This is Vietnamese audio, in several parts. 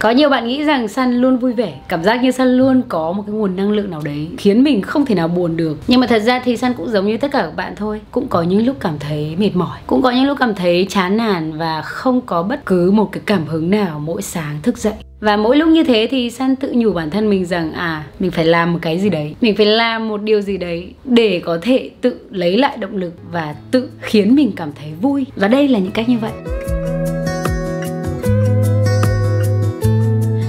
Có nhiều bạn nghĩ rằng Sun luôn vui vẻ, cảm giác như Sun luôn có một cái nguồn năng lượng nào đấy khiến mình không thể nào buồn được. Nhưng mà thật ra thì Sun cũng giống như tất cả các bạn thôi, cũng có những lúc cảm thấy mệt mỏi, cũng có những lúc cảm thấy chán nản và không có bất cứ một cái cảm hứng nào mỗi sáng thức dậy. Và mỗi lúc như thế thì Sun tự nhủ bản thân mình rằng mình phải làm một cái gì đấy, mình phải làm một điều gì đấy để có thể tự lấy lại động lực và tự khiến mình cảm thấy vui. Và đây là những cách như vậy.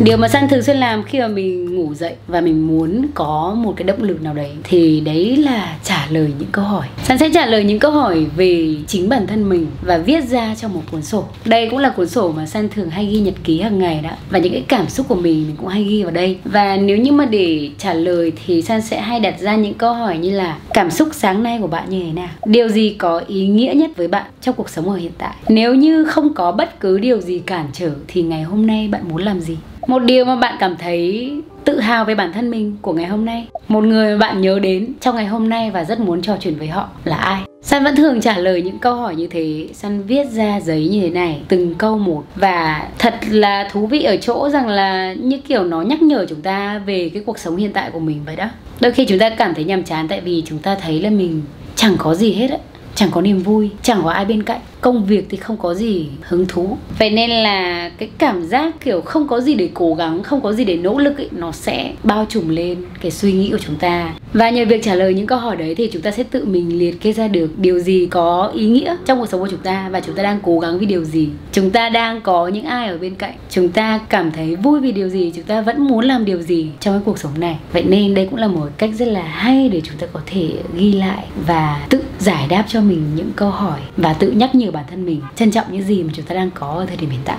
Điều mà Sun thường xuyên làm khi mà mình ngủ dậy và mình muốn có một cái động lực nào đấy thì đấy là trả lời những câu hỏi. Sun sẽ trả lời những câu hỏi về chính bản thân mình và viết ra trong một cuốn sổ. Đây cũng là cuốn sổ mà Sun thường hay ghi nhật ký hàng ngày đó. Và những cái cảm xúc của mình cũng hay ghi vào đây. Và nếu như mà để trả lời thì Sun sẽ hay đặt ra những câu hỏi như là: cảm xúc sáng nay của bạn như thế nào? Điều gì có ý nghĩa nhất với bạn trong cuộc sống ở hiện tại? Nếu như không có bất cứ điều gì cản trở thì ngày hôm nay bạn muốn làm gì? Một điều mà bạn cảm thấy tự hào về bản thân mình của ngày hôm nay, một người mà bạn nhớ đến trong ngày hôm nay và rất muốn trò chuyện với họ là ai? Sun vẫn thường trả lời những câu hỏi như thế. Sun viết ra giấy như thế này, từng câu một. Và thật là thú vị ở chỗ rằng là như kiểu nó nhắc nhở chúng ta về cái cuộc sống hiện tại của mình vậy đó. Đôi khi chúng ta cảm thấy nhàm chán tại vì chúng ta thấy là mình chẳng có gì hết á, chẳng có niềm vui, chẳng có ai bên cạnh, công việc thì không có gì hứng thú. Vậy nên là cái cảm giác kiểu không có gì để cố gắng, không có gì để nỗ lực ấy, nó sẽ bao trùm lên cái suy nghĩ của chúng ta. Và nhờ việc trả lời những câu hỏi đấy thì chúng ta sẽ tự mình liệt kê ra được điều gì có ý nghĩa trong cuộc sống của chúng ta, và chúng ta đang cố gắng vì điều gì, chúng ta đang có những ai ở bên cạnh, chúng ta cảm thấy vui vì điều gì, chúng ta vẫn muốn làm điều gì trong cái cuộc sống này. Vậy nên đây cũng là một cách rất là hay để chúng ta có thể ghi lại và tự giải đáp cho mình những câu hỏi và tự nhắc nhở bản thân mình trân trọng những gì mà chúng ta đang có ở thời điểm hiện tại.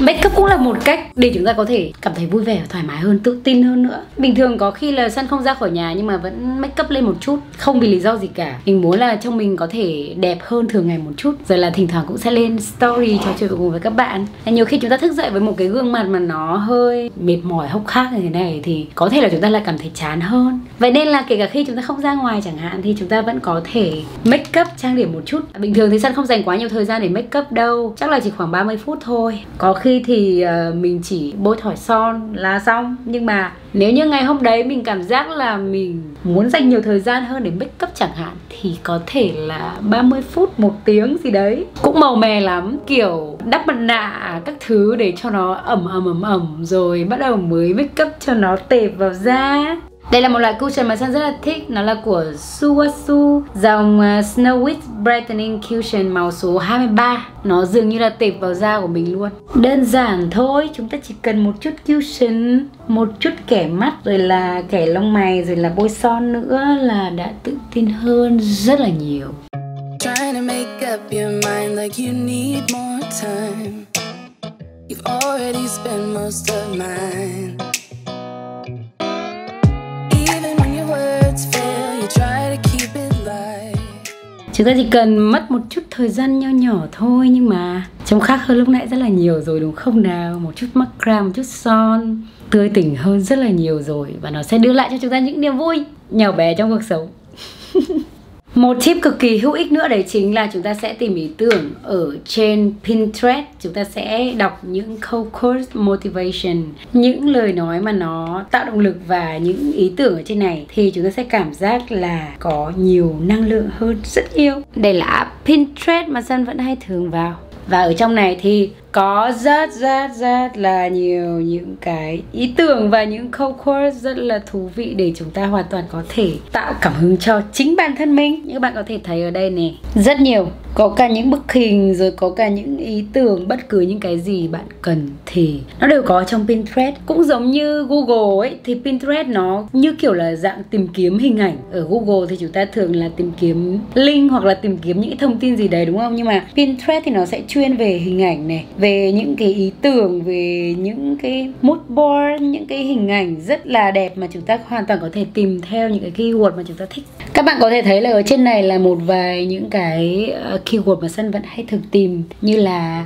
Make up cũng là một cách để chúng ta có thể cảm thấy vui vẻ và thoải mái hơn, tự tin hơn nữa. Bình thường có khi là Sun không ra khỏi nhà nhưng mà vẫn make up lên một chút, không vì lý do gì cả. Mình muốn là trông mình có thể đẹp hơn thường ngày một chút. Rồi là thỉnh thoảng cũng sẽ lên story trò chuyện cùng với các bạn. Nhiều khi chúng ta thức dậy với một cái gương mặt mà nó hơi mệt mỏi, hốc hác như thế này thì có thể là chúng ta lại cảm thấy chán hơn. Vậy nên là kể cả khi chúng ta không ra ngoài chẳng hạn thì chúng ta vẫn có thể make up, trang điểm một chút. Bình thường thì Sun không dành quá nhiều thời gian để make up đâu, chắc là chỉ khoảng 30 phút thôi. Có khi thì mình chỉ bôi thỏi son là xong. Nhưng mà nếu như ngày hôm đấy mình cảm giác là mình muốn dành nhiều thời gian hơn để make up chẳng hạn thì có thể là 30 phút, 1 tiếng gì đấy. Cũng màu mè lắm, kiểu đắp mặt nạ các thứ để cho nó ẩm rồi bắt đầu mới make up cho nó tệp vào da. Đây là một loại cushion mà Sun rất là thích, nó là của Suwassu, dòng Snow White Brightening Cushion màu số 23. Nó dường như là tệp vào da của mình luôn. Đơn giản thôi, chúng ta chỉ cần một chút cushion, một chút kẻ mắt, rồi là kẻ lông mày, rồi là bôi son nữa là đã tự tin hơn rất là nhiều. Chúng ta chỉ cần mất một chút thời gian nho nhỏ thôi nhưng mà trông khác hơn lúc nãy rất là nhiều rồi, đúng không nào? Một chút mascara, một chút son, tươi tỉnh hơn rất là nhiều rồi, và nó sẽ đưa lại cho chúng ta những niềm vui nhỏ bé trong cuộc sống. Một tip cực kỳ hữu ích nữa đấy chính là chúng ta sẽ tìm ý tưởng ở trên Pinterest. Chúng ta sẽ đọc những câu quote motivation, những lời nói mà nó tạo động lực, và những ý tưởng ở trên này thì chúng ta sẽ cảm giác là có nhiều năng lượng hơn rất nhiều. Đây là app Pinterest mà Sun vẫn hay thường vào. Và ở trong này thì có rất là nhiều những cái ý tưởng và những câu quote rất là thú vị để chúng ta hoàn toàn có thể tạo cảm hứng cho chính bản thân mình. Như các bạn có thể thấy ở đây nè, rất nhiều. Có cả những bức hình, rồi có cả những ý tưởng, bất cứ những cái gì bạn cần thì nó đều có trong Pinterest. Cũng giống như Google ấy, thì Pinterest nó như kiểu là dạng tìm kiếm hình ảnh. Ở Google thì chúng ta thường là tìm kiếm link hoặc là tìm kiếm những thông tin gì đấy, đúng không? Nhưng mà Pinterest thì nó sẽ chuyên về hình ảnh này, về những cái ý tưởng, về những cái mood board, những cái hình ảnh rất là đẹp mà chúng ta hoàn toàn có thể tìm theo những cái keyword mà chúng ta thích. Các bạn có thể thấy là ở trên này là một vài những cái keyword mà Sun vẫn hay thường tìm, như là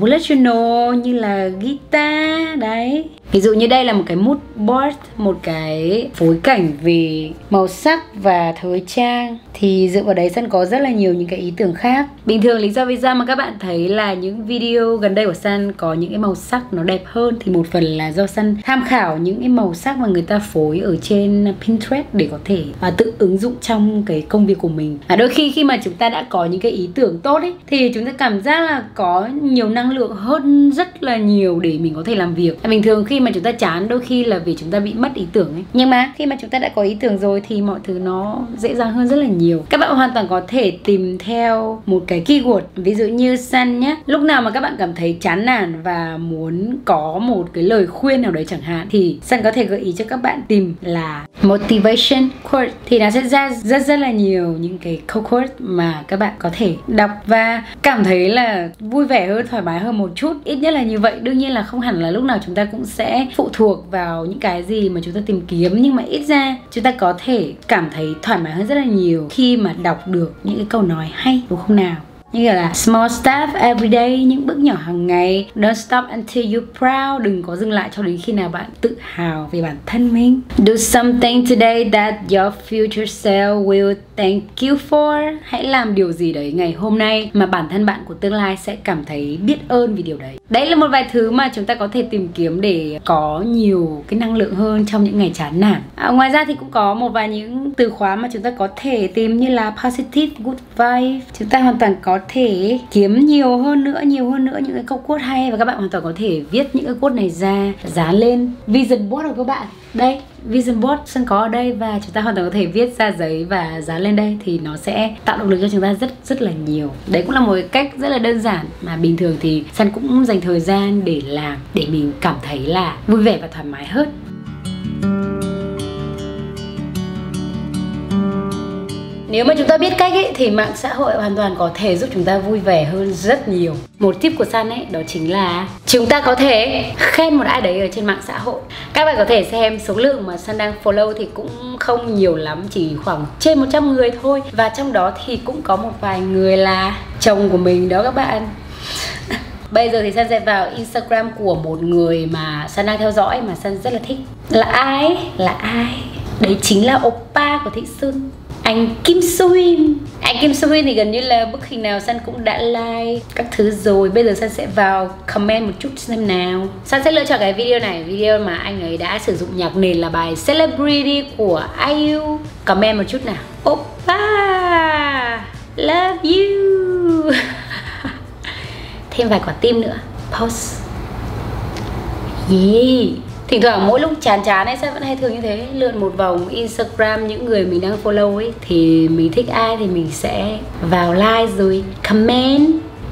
bullet journal, như là guitar đấy. Ví dụ như đây là một cái mood board, một cái phối cảnh về màu sắc và thời trang. Thì dựa vào đấy Sun có rất là nhiều những cái ý tưởng khác. Bình thường lý do vì sao mà các bạn thấy là những video gần đây của Sun có những cái màu sắc nó đẹp hơn thì một phần là do Sun tham khảo những cái màu sắc mà người ta phối ở trên Pinterest để có thể tự ứng dụng trong cái công việc của mình. Đôi khi mà chúng ta đã có những cái ý tưởng tốt ấy, thì chúng ta cảm giác là có nhiều năng lượng hơn rất là nhiều để mình có thể làm việc. Bình thường khi mà chúng ta chán đôi khi là vì chúng ta bị mất ý tưởng ấy. Nhưng mà khi mà chúng ta đã có ý tưởng rồi thì mọi thứ nó dễ dàng hơn rất là nhiều. Các bạn hoàn toàn có thể tìm theo một cái keyword. Ví dụ như Sun nhé, lúc nào mà các bạn cảm thấy chán nản và muốn có một cái lời khuyên nào đấy chẳng hạn, thì Sun có thể gợi ý cho các bạn tìm là motivation quote. Thì nó sẽ ra rất là nhiều những cái quote mà các bạn có thể đọc và cảm thấy là vui vẻ hơn, thoải mái hơn một chút. Ít nhất là như vậy. Đương nhiên là không hẳn là lúc nào chúng ta cũng sẽ phụ thuộc vào những cái gì mà chúng ta tìm kiếm, nhưng mà ít ra chúng ta có thể cảm thấy thoải mái hơn rất là nhiều khi mà đọc được những cái câu nói hay, đúng không nào? Như là small step every day, những bước nhỏ hàng ngày. Don't stop until you're proud, đừng có dừng lại cho đến khi nào bạn tự hào về bản thân mình. Do something today that your future self will thank you for. Hãy làm điều gì đấy ngày hôm nay mà bản thân bạn của tương lai sẽ cảm thấy biết ơn vì điều đấy. Đấy là một vài thứ mà chúng ta có thể tìm kiếm để có nhiều cái năng lượng hơn trong những ngày chán nản. Ngoài ra thì cũng có một vài những từ khóa mà chúng ta có thể tìm, như là positive, good vibe. Chúng ta hoàn toàn có thể kiếm nhiều hơn nữa những cái câu quote hay, và các bạn hoàn toàn có thể viết những cái quote này ra, dán lên vision board của các bạn. Đây, vision board Sun có ở đây và chúng ta hoàn toàn có thể viết ra giấy và dán lên đây thì nó sẽ tạo động lực cho chúng ta rất là nhiều. Đấy cũng là một cái cách rất là đơn giản mà bình thường thì Sun cũng dành thời gian để làm để mình cảm thấy là vui vẻ và thoải mái hơn. Nếu mà chúng ta biết cách ấy, thì mạng xã hội hoàn toàn có thể giúp chúng ta vui vẻ hơn rất nhiều. Một tip của Sun ấy, đó chính là chúng ta có thể khen một ai đấy ở trên mạng xã hội. Các bạn có thể xem số lượng mà Sun đang follow thì cũng không nhiều lắm, chỉ khoảng trên 100 người thôi. Và trong đó thì cũng có một vài người là chồng của mình đó các bạn. Bây giờ thì Sun sẽ vào Instagram của một người mà Sun đang theo dõi mà Sun rất là thích. Là ai? Là ai? Đấy chính là oppa của Thị Xuân, anh Kim Soo Hyun. Anh Kim Soo Hyun thì gần như là bức hình nào Sun cũng đã like các thứ rồi. Bây giờ Sun sẽ vào comment một chút xem nào. Sun sẽ lựa chọn cái video này, video mà anh ấy đã sử dụng nhạc nền là bài Celebrity của IU. Comment một chút nào. Oppa, love you. Thêm vài quả tim nữa. Post. Yeah. Thỉnh thoảng mỗi lúc chán ấy, Sun vẫn hay thường như thế, lượn một vòng Instagram những người mình đang follow ấy, thì mình thích ai thì mình sẽ vào like rồi comment.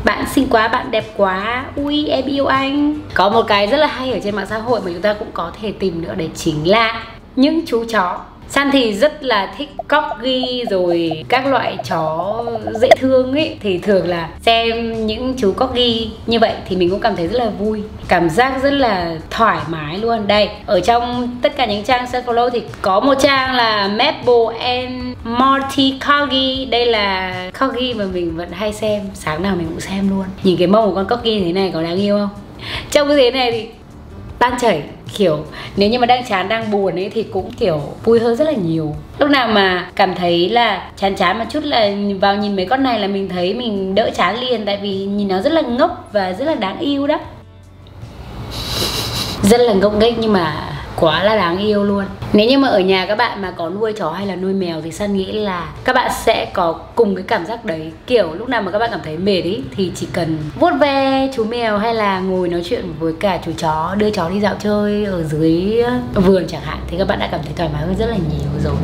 Bạn xinh quá, bạn đẹp quá, ui em yêu anh. Có một cái rất là hay ở trên mạng xã hội mà chúng ta cũng có thể tìm nữa, đấy chính là những chú chó. Sun thì rất là thích corgi rồi các loại chó dễ thương ấy, thì thường là xem những chú corgi như vậy thì mình cũng cảm thấy rất là vui, cảm giác rất là thoải mái luôn. Đây, ở trong tất cả những trang Sun follow thì có một trang là Maple and Morty Corgi. Đây là corgi mà mình vẫn hay xem, sáng nào mình cũng xem luôn. Nhìn cái mông của con corgi như thế này có đáng yêu không? Trong cái thế này thì tan chảy, kiểu nếu như mà đang chán, đang buồn ấy thì cũng kiểu vui hơn rất là nhiều. Lúc nào mà cảm thấy là chán một chút là vào nhìn mấy con này là mình thấy mình đỡ chán liền, tại vì nhìn nó rất là ngốc và rất là đáng yêu đó. Rất là ngốc nghếch nhưng mà quá là đáng yêu luôn. Nếu như mà ở nhà các bạn mà có nuôi chó hay là nuôi mèo thì Sun nghĩ là các bạn sẽ có cùng cái cảm giác đấy. Kiểu lúc nào mà các bạn cảm thấy mệt ý thì chỉ cần vuốt ve chú mèo hay là ngồi nói chuyện với cả chú chó, đưa chó đi dạo chơi ở dưới vườn chẳng hạn, thì các bạn đã cảm thấy thoải mái hơn rất là nhiều rồi.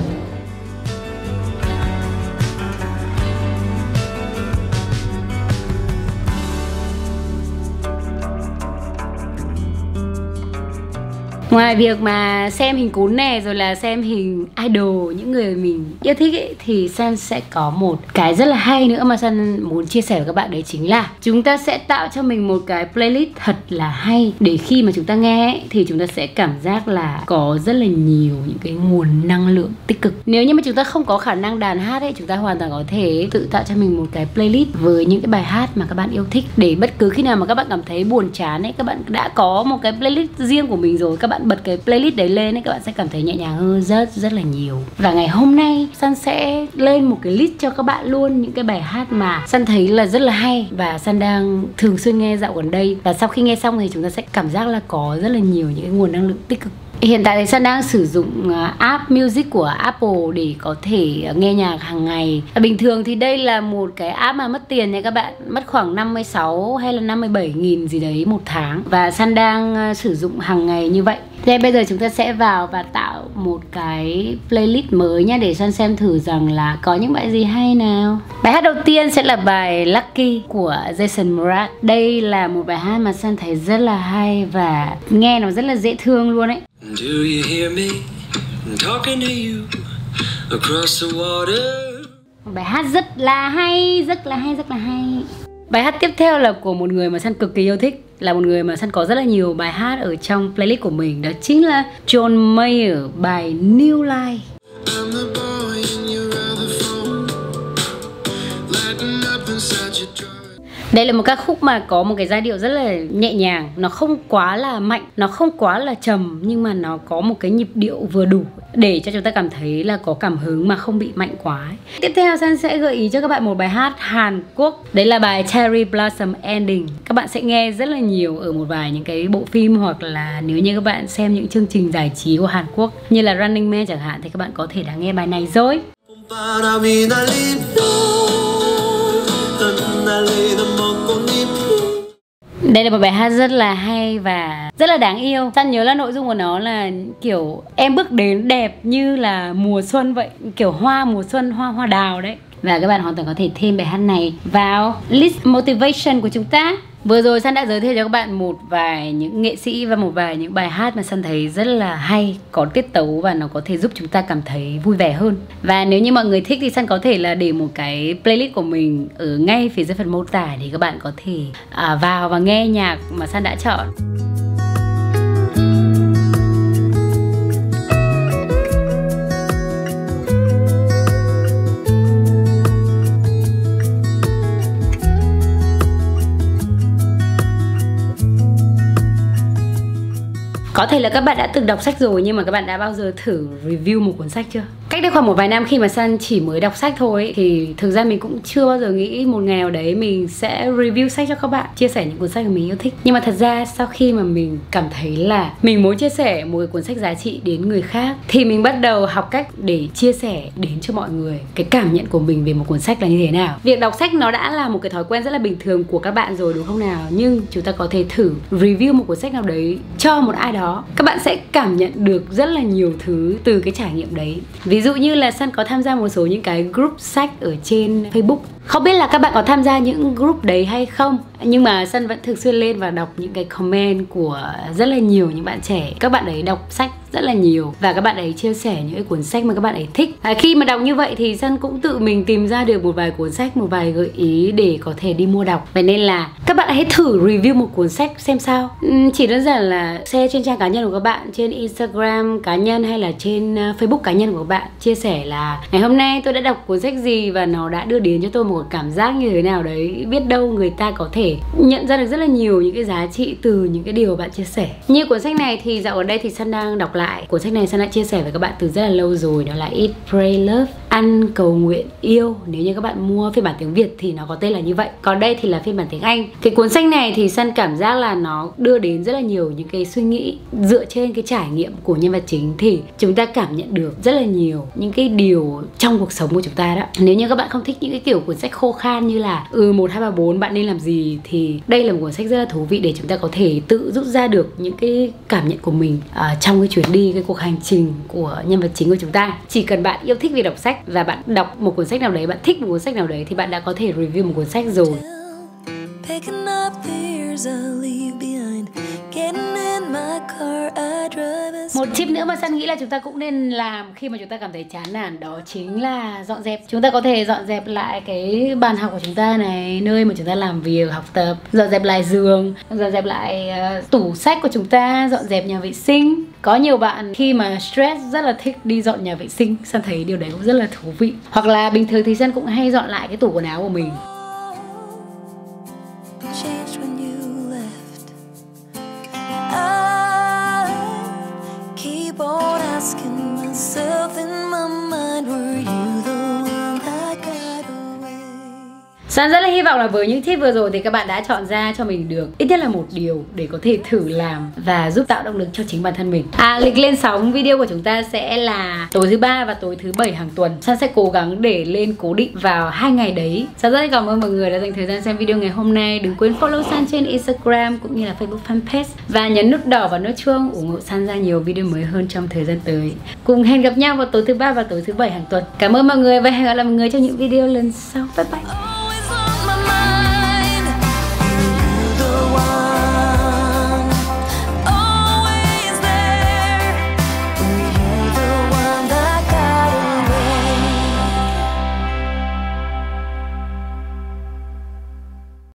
Ngoài việc mà xem hình cún này rồi là xem hình idol, những người mình yêu thích ấy, thì San sẽ có một cái rất là hay nữa mà San muốn chia sẻ với các bạn, đấy chính là chúng ta sẽ tạo cho mình một cái playlist thật là hay, để khi mà chúng ta nghe ấy, thì chúng ta sẽ cảm giác là có rất là nhiều những cái nguồn năng lượng tích cực. Nếu như mà chúng ta không có khả năng đàn hát ấy, chúng ta hoàn toàn có thể tự tạo cho mình một cái playlist với những cái bài hát mà các bạn yêu thích, để bất cứ khi nào mà các bạn cảm thấy buồn chán ấy, các bạn đã có một cái playlist riêng của mình rồi, các bạn bật cái playlist đấy lên ấy, các bạn sẽ cảm thấy nhẹ nhàng hơn rất là nhiều. Và ngày hôm nay San sẽ lên một cái list cho các bạn luôn những cái bài hát mà San thấy là rất là hay và San đang thường xuyên nghe dạo gần đây, và sau khi nghe xong thì chúng ta sẽ cảm giác là có rất là nhiều những cái nguồn năng lượng tích cực. Hiện tại thì San đang sử dụng app music của Apple để có thể nghe nhạc hàng ngày. Bình thường thì đây là một cái app mà mất tiền nha các bạn, mất khoảng 56 hay là 57.000 gì đấy một tháng, và San đang sử dụng hàng ngày như vậy. Thế bây giờ chúng ta sẽ vào và tạo một cái playlist mới nha, để San xem thử rằng là có những bài gì hay nào. Bài hát đầu tiên sẽ là bài Lucky của Jason Mraz. Đây là một bài hát mà San thấy rất là hay và nghe nó rất là dễ thương luôn ấy. Do you hear me talking to you across the water? Bài hát rất là hay. Bài hát tiếp theo là của một người mà San cực kỳ yêu thích, là một người mà San có rất là nhiều bài hát ở trong playlist của mình, đó chính là John Mayer, bài New Life. Đây là một ca khúc mà có một cái giai điệu rất là nhẹ nhàng, nó không quá là mạnh, nó không quá là trầm, nhưng mà nó có một cái nhịp điệu vừa đủ để cho chúng ta cảm thấy là có cảm hứng mà không bị mạnh quá ấy. Tiếp theo San sẽ gợi ý cho các bạn một bài hát Hàn Quốc, đấy là bài Cherry Blossom Ending. Các bạn sẽ nghe rất là nhiều ở một vài những cái bộ phim, hoặc là nếu như các bạn xem những chương trình giải trí của Hàn Quốc như là Running Man chẳng hạn, thì các bạn có thể đã nghe bài này rồi. Đây là một bài hát rất là hay và rất là đáng yêu. San nhớ là nội dung của nó là kiểu em bước đến đẹp như là mùa xuân vậy, kiểu hoa mùa xuân, hoa đào đấy. Và các bạn hoàn toàn có thể thêm bài hát này vào list motivation của chúng ta. Vừa rồi San đã giới thiệu cho các bạn một vài những nghệ sĩ và một vài những bài hát mà San thấy rất là hay, có tiết tấu và nó có thể giúp chúng ta cảm thấy vui vẻ hơn. Và nếu như mọi người thích thì San có thể là để một cái playlist của mình ở ngay phía dưới phần mô tả để các bạn có thể vào và nghe nhạc mà San đã chọn. Có thể là các bạn đã từng đọc sách rồi, nhưng mà các bạn đã bao giờ thử review một cuốn sách chưa? Cách đây khoảng một vài năm, khi mà San chỉ mới đọc sách thôi ấy, thì thực ra mình cũng chưa bao giờ nghĩ một ngày nào đấy mình sẽ review sách cho các bạn, chia sẻ những cuốn sách mà mình yêu thích. Nhưng mà thật ra sau khi mà mình cảm thấy là mình muốn chia sẻ một cái cuốn sách giá trị đến người khác, thì mình bắt đầu học cách để chia sẻ đến cho mọi người cái cảm nhận của mình về một cuốn sách là như thế nào. Việc đọc sách nó đã là một cái thói quen rất là bình thường của các bạn rồi đúng không nào? Nhưng chúng ta có thể thử review một cuốn sách nào đấy cho một ai đó. Các bạn sẽ cảm nhận được rất là nhiều thứ từ cái trải nghiệm đấy. Ví dụ như là San có tham gia một số những cái group sách ở trên Facebook. Không biết là các bạn có tham gia những group đấy hay không, nhưng mà San vẫn thường xuyên lên và đọc những cái comment của rất là nhiều những bạn trẻ. Các bạn ấy đọc sách rất là nhiều và các bạn ấy chia sẻ những cái cuốn sách mà các bạn ấy thích. Khi mà đọc như vậy thì San cũng tự mình tìm ra được một vài cuốn sách, một vài gợi ý để có thể đi mua đọc. Vậy nên là các bạn hãy thử review một cuốn sách xem sao. Chỉ đơn giản là share trên trang cá nhân của các bạn, trên Instagram cá nhân hay là trên Facebook cá nhân của các bạn, chia sẻ là ngày hôm nay tôi đã đọc cuốn sách gì và nó đã đưa đến cho tôi một cảm giác như thế nào đấy. Biết đâu người ta có thể nhận ra được rất là nhiều những cái giá trị từ những cái điều bạn chia sẻ. Như cuốn sách này thì dạo gần đây thì San đang đọc lại. Cuốn sách này San đã chia sẻ với các bạn từ rất là lâu rồi, đó là Eat, Pray, Love, ăn, cầu nguyện, yêu. Nếu như các bạn mua phiên bản tiếng Việt thì nó có tên là như vậy, còn đây thì là phiên bản tiếng Anh. Cái cuốn sách này thì San cảm giác là nó đưa đến rất là nhiều những cái suy nghĩ dựa trên cái trải nghiệm của nhân vật chính, thì chúng ta cảm nhận được rất là nhiều những cái điều trong cuộc sống của chúng ta đó. Nếu như các bạn không thích những cái kiểu cuốn sách khô khan như là 1, 2, 3, 4 bạn nên làm gì, thì đây là một cuốn sách rất là thú vị để chúng ta có thể tự rút ra được những cái cảm nhận của mình trong cái chuyến đi, cái cuộc hành trình của nhân vật chính của chúng ta. Chỉ cần bạn yêu thích việc đọc sách và bạn đọc một cuốn sách nào đấy, bạn thích một cuốn sách nào đấy thì bạn đã có thể review một cuốn sách rồi. Một tip nữa mà San nghĩ là chúng ta cũng nên làm khi mà chúng ta cảm thấy chán nản, đó chính là dọn dẹp. Chúng ta có thể dọn dẹp lại cái bàn học của chúng ta này, nơi mà chúng ta làm việc, học tập, dọn dẹp lại giường, dọn dẹp lại tủ sách của chúng ta, dọn dẹp nhà vệ sinh. Có nhiều bạn khi mà stress rất là thích đi dọn nhà vệ sinh, San thấy điều đấy cũng rất là thú vị. Hoặc là bình thường thì San cũng hay dọn lại cái tủ quần áo của mình. San rất là hy vọng là với những tip vừa rồi thì các bạn đã chọn ra cho mình được ít nhất là một điều để có thể thử làm và giúp tạo động lực cho chính bản thân mình. Lịch lên sóng video của chúng ta sẽ là tối thứ 3 và tối thứ 7 hàng tuần. San sẽ cố gắng để lên cố định vào 2 ngày đấy. San rất là cảm ơn mọi người đã dành thời gian xem video ngày hôm nay. Đừng quên follow San trên Instagram cũng như là Facebook fanpage và nhấn nút đỏ và nút chuông ủng hộ San ra nhiều video mới hơn trong thời gian tới. Cùng hẹn gặp nhau vào tối thứ 3 và tối thứ 7 hàng tuần. Cảm ơn mọi người và hẹn gặp lại mọi người trong những video lần sau. Bye bye.